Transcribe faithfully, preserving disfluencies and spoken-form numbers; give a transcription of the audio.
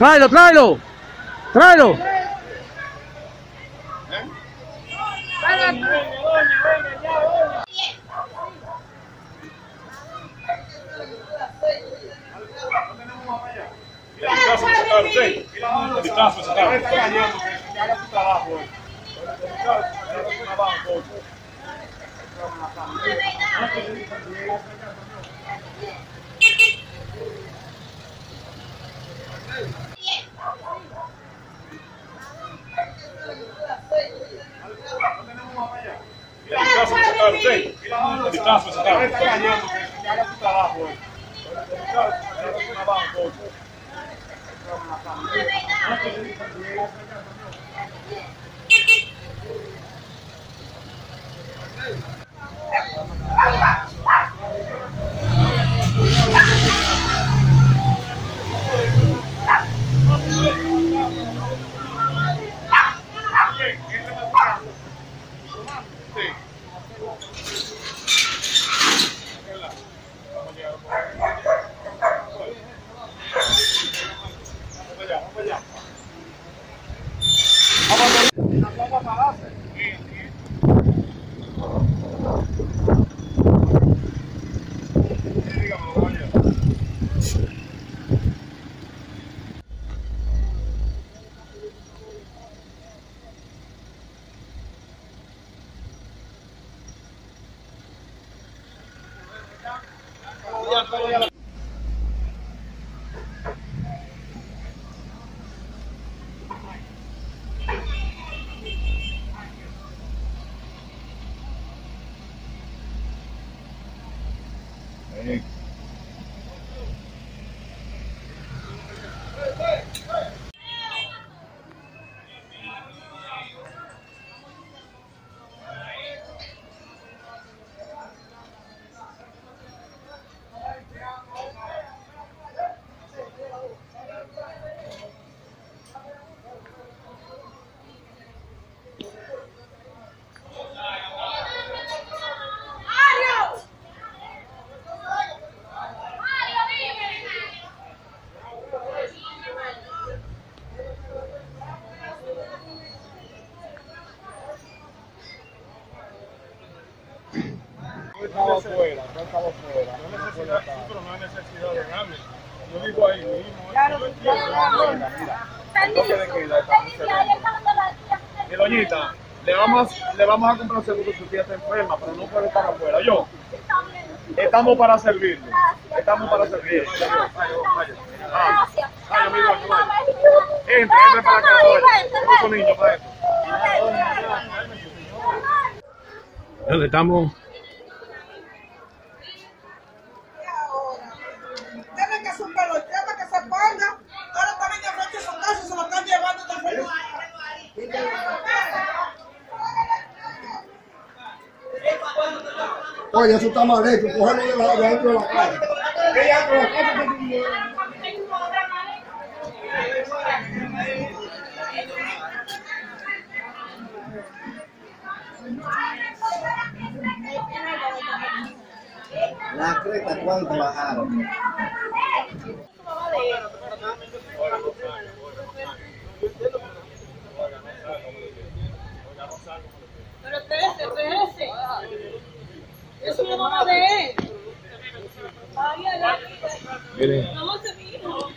Tráelo, tráelo. Tráelo. Le vamos a comprar seguro, su tía está enferma, pero no puede estar afuera. Yo, estamos para servirle. Estamos para servirle. Gracias. Entre, entre para acá. Otro niño para esto. ¿Dónde estamos? Oye, eso está mal hecho, cógelo de la, de dentro de la casa. Ella con la casa que tiene. La creta, ¿cuánto bajaron? Pero espérese, espérese. Eso no vamos a ver. Miren. Vamos a mi hijo.